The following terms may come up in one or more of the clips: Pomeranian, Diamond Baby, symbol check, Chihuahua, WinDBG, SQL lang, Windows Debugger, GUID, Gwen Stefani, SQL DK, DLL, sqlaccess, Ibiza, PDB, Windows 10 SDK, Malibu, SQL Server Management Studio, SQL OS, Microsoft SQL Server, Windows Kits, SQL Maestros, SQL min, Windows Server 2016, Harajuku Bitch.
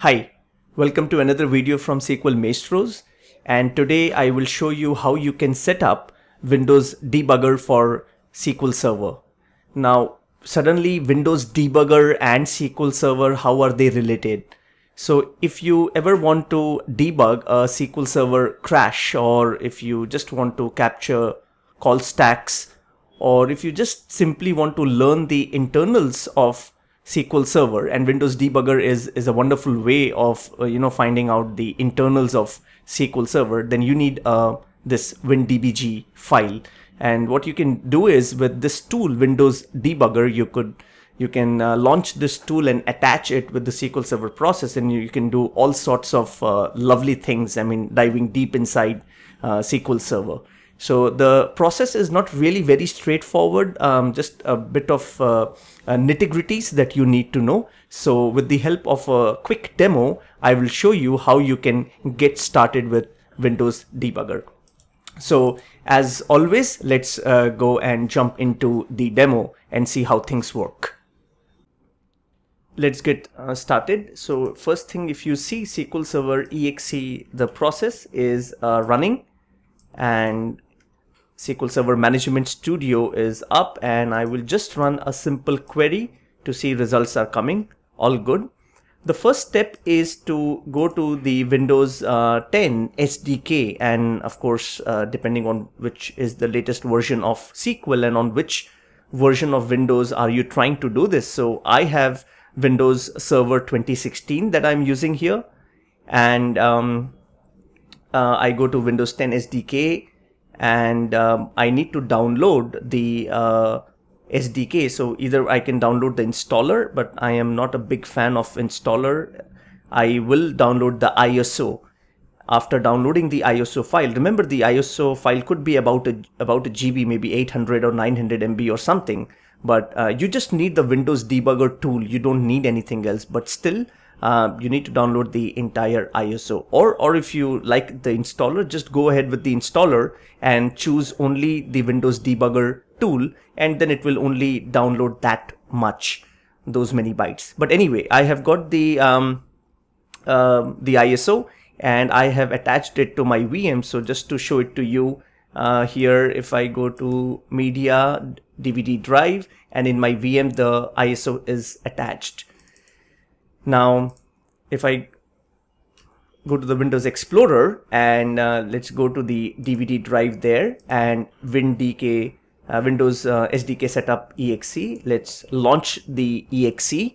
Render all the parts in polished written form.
Hi, welcome to another video from SQL Maestros, and today I will show you how you can set up Windows Debugger for SQL Server. Now suddenly Windows Debugger and SQL Server, how are they related? So if you ever want to debug a SQL Server crash, or if you just want to capture call stacks, or if you just simply want to learn the internals of SQL Server, and Windows Debugger is a wonderful way of finding out the internals of SQL Server, then you need this WinDBG file. And what you can do is, with this tool Windows Debugger, you can launch this tool and attach it with the SQL Server process, and you can do all sorts of lovely things. I mean, diving deep inside SQL Server. So the process is not really very straightforward, just a bit of nitty-gritties that you need to know. So with the help of a quick demo, I will show you how you can get started with Windows Debugger. So as always, let's go and jump into the demo and see how things work. Let's get started. So first thing, if you see SQL Server EXE, the process is running, and SQL Server Management Studio is up, and I will just run a simple query to see results are coming. All good. The first step is to go to the Windows 10 SDK, and of course depending on which is the latest version of SQL and on which version of Windows are you trying to do this. So I have Windows Server 2016 that I'm using here, and I go to Windows 10 SDK. And I need to download the SDK. So either I can download the installer, but I am not a big fan of installer. I will download the ISO. After downloading the ISO file, remember the ISO file could be about a GB, maybe 800 or 900 MB or something. But you just need the Windows Debugger tool. You don't need anything else. But still, you need to download the entire ISO, or if you like the installer, just go ahead with the installer and choose only the Windows Debugger tool, and then it will only download that much, those many bytes. But anyway, I have got the ISO, and I have attached it to my VM. So just to show it to you here, if I go to media, DVD drive, and in my VM the ISO is attached. Now, if I go to the Windows Explorer and let's go to the DVD drive there, and WinDK, Windows SDK Setup EXE, let's launch the EXE.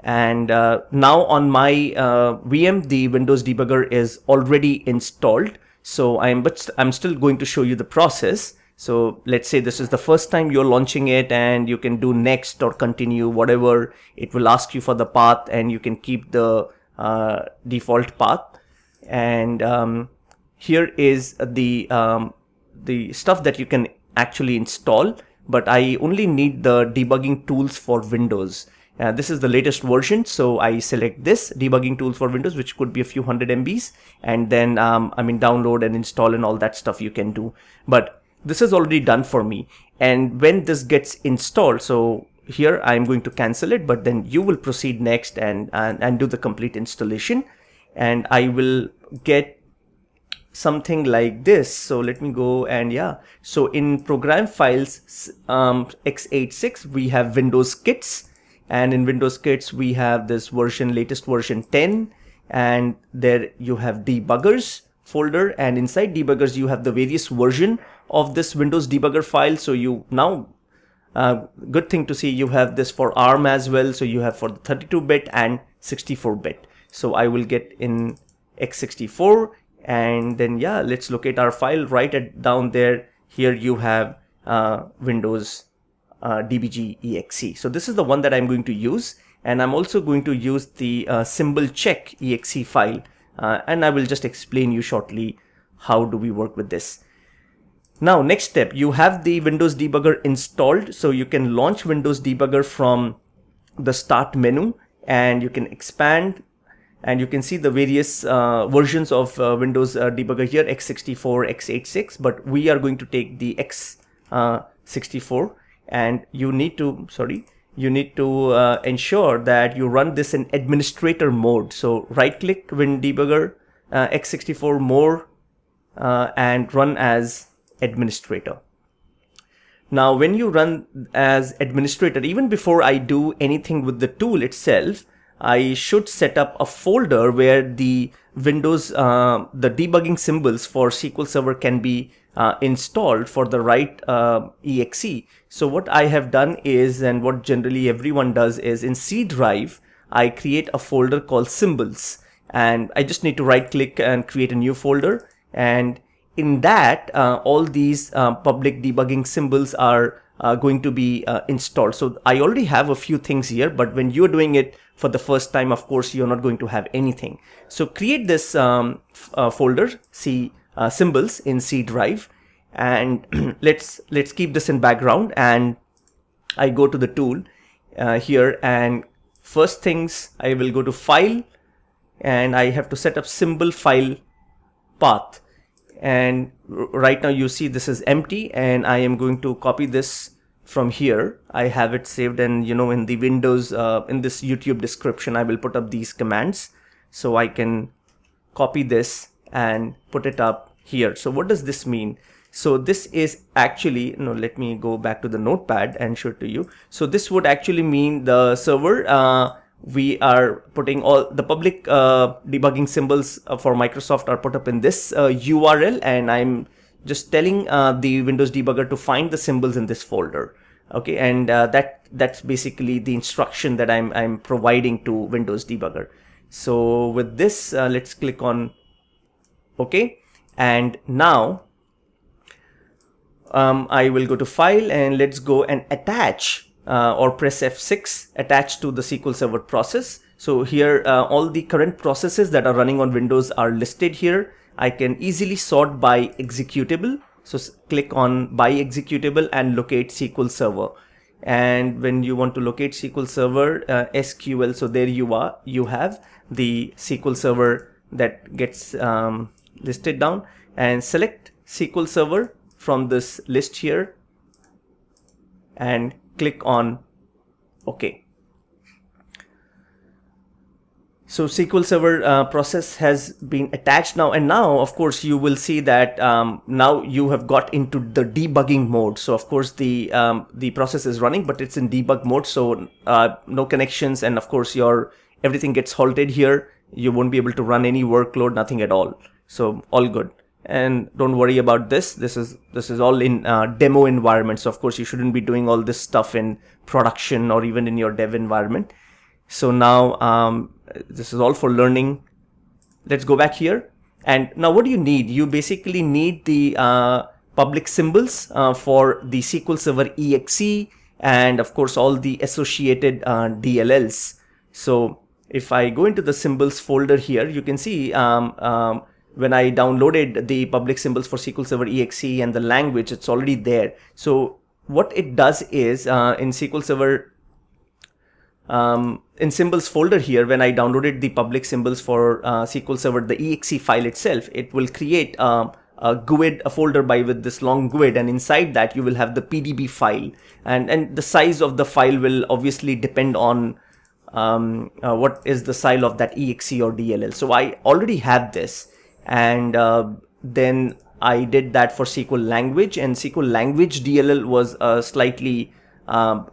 And now on my VM, the Windows Debugger is already installed. So I'm still going to show you the process. So let's say this is the first time you're launching it, and you can do next or continue, whatever. It will ask you for the path, and you can keep the default path. And here is the stuff that you can actually install, but I only need the debugging tools for Windows. This is the latest version, so I select this debugging tools for Windows, which could be a few hundred MBs, and then I mean, download and install and all that stuff you can do. But this is already done for me, and when this gets installed, so here I'm going to cancel it, but then you will proceed next and do the complete installation, and I will get something like this. So let me go, and yeah, so in program files x86 we have Windows Kits, and in Windows Kits we have this version, latest version 10, and there you have debuggers folder, and inside debuggers you have the various version of this Windows Debugger file. So you now, good thing to see, you have this for ARM as well. So you have for the 32-bit and 64-bit. So I will get in x64, and then yeah, let's locate our file, write it down there. Here you have Windows DBG EXE. So this is the one that I'm going to use, and I'm also going to use the symbol check EXE file. And I will just explain you shortly how do we work with this. Now, next step, you have the Windows Debugger installed, so you can launch Windows Debugger from the start menu, and you can expand, and you can see the various versions of Windows Debugger here, x64, x86, but we are going to take the x64, and you need to, sorry, you need to ensure that you run this in administrator mode. So right click Win Debugger, x64 more, and run as administrator. Now when you run as administrator, even before I do anything with the tool itself, I should set up a folder where the Windows, the debugging symbols for SQL Server can be installed for the right exe. So what I have done is, and what generally everyone does is, in C drive, I create a folder called symbols, and I just need to right click and create a new folder. And in that, all these public debugging symbols are going to be installed. So I already have a few things here, but when you're doing it for the first time, of course, you're not going to have anything. So create this folder, C symbols, in C drive, and let's keep this in background. And I go to the tool here, and first things, I will go to file, and I have to set up symbol file path. And right now you see this is empty, and I am going to copy this from here. I have it saved, and you know, in the Windows, in this YouTube description, I will put up these commands, so I can copy this and put it up here. So what does this mean? So this is actually, no, let me go back to the notepad and show it to you. So this would actually mean the server, we are putting all the public debugging symbols for Microsoft are put up in this URL, and I'm just telling the Windows Debugger to find the symbols in this folder. Okay, and that's basically the instruction that I'm providing to Windows Debugger. So with this, let's click on OK, and now I will go to File, and let's go and attach. Or press F6, attach to the SQL Server process. So here all the current processes that are running on Windows are listed here. I can easily sort by executable. So click on by executable and locate SQL Server. And when you want to locate SQL Server, SQL, so there you are, you have the SQL Server that gets listed down, and select SQL Server from this list here and click on OK. So SQL Server process has been attached now, and now of course you will see that now you have got into the debugging mode. So of course the process is running, but it's in debug mode, so no connections, and of course your everything gets halted here. You won't be able to run any workload, nothing at all. So all good. And don't worry about this. This is all in demo environment. So of course you shouldn't be doing all this stuff in production or even in your dev environment. So now this is all for learning. Let's go back here. And now what do you need? You basically need the public symbols for the SQL Server EXE, and of course all the associated DLLs. So if I go into the symbols folder here, you can see when I downloaded the public symbols for SQL Server EXE and the language, it's already there. So what it does is in SQL Server, in symbols folder here, when I downloaded the public symbols for SQL Server, the EXE file itself, it will create a GUID, a folder with this long GUID, and inside that you will have the PDB file, and the size of the file will obviously depend on what is the style of that EXE or DLL. So I already have this. And then I did that for SQL language, and SQL language DLL was a slightly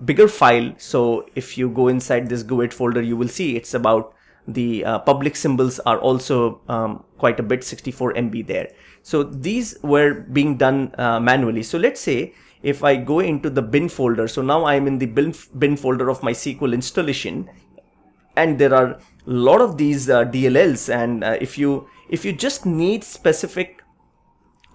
bigger file. So if you go inside this GUID folder, you will see it's about the public symbols are also quite a bit, 64 MB there. So these were being done manually. So let's say if I go into the bin folder, so now I'm in the bin folder of my SQL installation, and there are a lot of these DLLs, and if you just need specific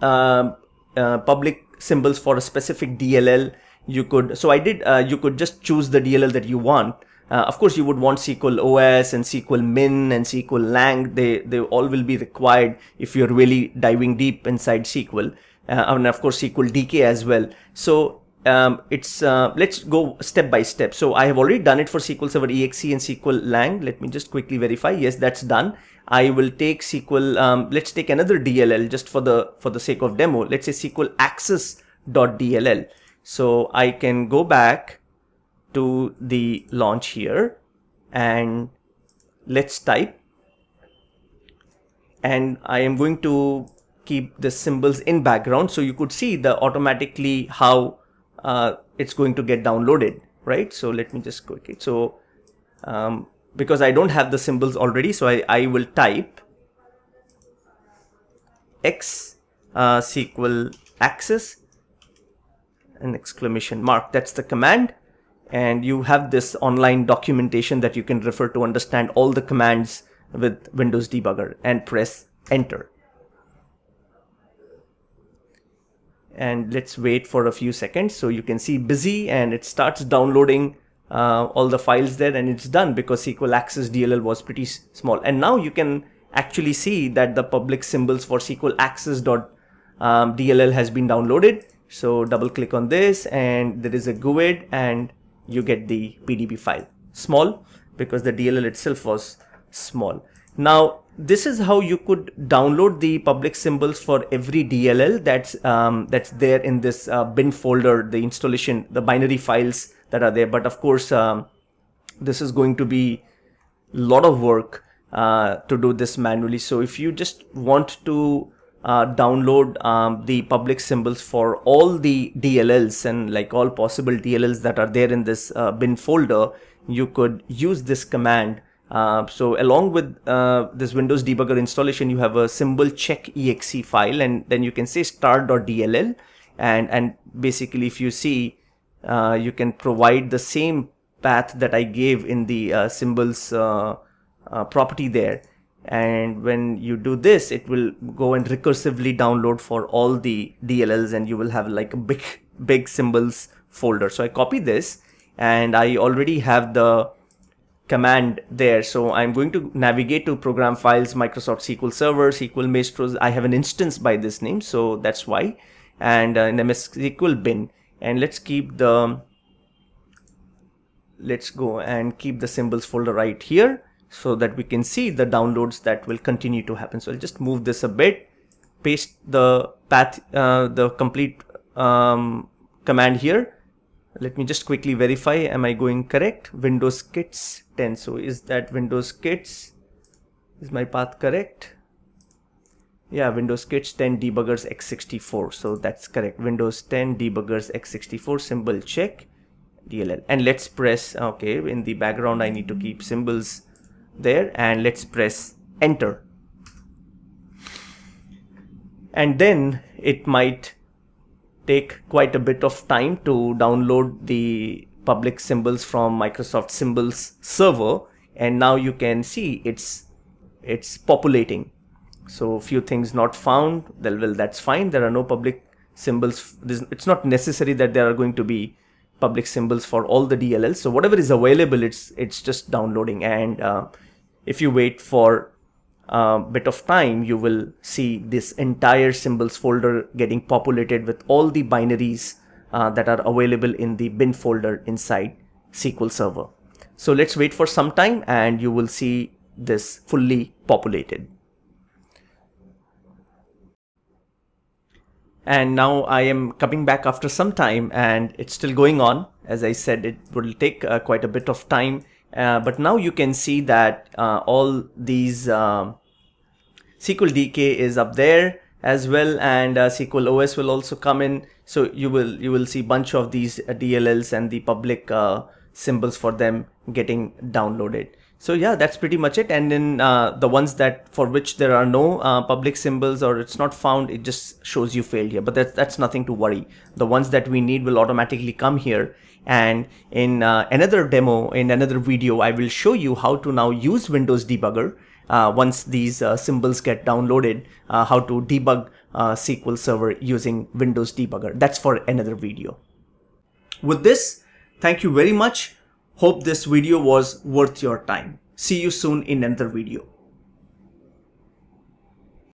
public symbols for a specific DLL, you could, so I did, you could just choose the DLL that you want. Of course you would want SQL OS and SQL min and SQL lang, they all will be required if you're really diving deep inside SQL, and of course SQL DK as well. So let's go step by step. So I have already done it for SQL Server EXE and SQL lang. Let me just quickly verify. Yes, that's done. I will take SQL, let's take another DLL just for the sake of demo. Let's say SQL access.dll. So I can go back to the launch here and let's type. And I am going to keep the symbols in background so you could see the automatically how it's going to get downloaded, right? So let me just click it. So because I don't have the symbols already, so I will type X SQL access and exclamation mark. That's the command. And you have this online documentation that you can refer to understand all the commands with Windows Debugger, and press enter. And let's wait for a few seconds. So you can see busy, and it starts downloading all the files there, and it's done because sqlaccess DLL was pretty small. And now you can actually see that the public symbols for sqlaccess.dll has been downloaded. So double click on this and there is a GUID and you get the PDB file, small because the DLL itself was small. Now this is how you could download the public symbols for every DLL that's there in this bin folder, the installation, the binary files that are there. But of course, this is going to be a lot of work to do this manually. So if you just want to download the public symbols for all the DLLs and like all possible DLLs that are there in this bin folder, you could use this command. So along with this Windows Debugger installation, you have a symbol check exe file, and then you can say star.dll, and basically if you see, you can provide the same path that I gave in the symbols property there. And when you do this, it will go and recursively download for all the DLLs, and you will have like a big symbols folder. So I copy this, and I already have the command there. So I'm going to navigate to program files, Microsoft SQL Server, SQL Maestros. I have an instance by this name, so that's why. And an MS SQL bin. And let's keep the, let's go and keep the symbols folder right here so that we can see the downloads that will continue to happen. So I'll just move this a bit, paste the path, the complete command here. Let me just quickly verify, am I going correct? Windows Kits 10. So is that Windows Kits? Is my path correct? Yeah, Windows Kits 10 debuggers x64. So that's correct. Windows 10 debuggers x64 symbol check DLL. And let's press, okay, in the background I need to keep symbols there, and let's press enter. And then it might take quite a bit of time to download the public symbols from Microsoft Symbols Server, and now you can see it's populating. So few things not found, well that's fine, there are no public symbols. It's not necessary that there are going to be public symbols for all the DLLs. So whatever is available, it's just downloading. And if you wait for bit of time, you will see this entire symbols folder getting populated with all the binaries that are available in the bin folder inside SQL Server. So let's wait for some time and you will see this fully populated. And now I am coming back after some time and it's still going on. As I said, it will take quite a bit of time, but now you can see that all these SQL DK is up there as well, and SQL OS will also come in. So you will see bunch of these DLLs and the public symbols for them getting downloaded. So yeah, that's pretty much it. And then the ones that for which there are no public symbols or it's not found, it just shows you failed here, but that's nothing to worry. The ones that we need will automatically come here. And in another demo, in another video, I will show you how to now use Windows Debugger once these symbols get downloaded, how to debug SQL Server using Windows Debugger. That's for another video. With this, thank you very much. Hope this video was worth your time. See you soon in another video.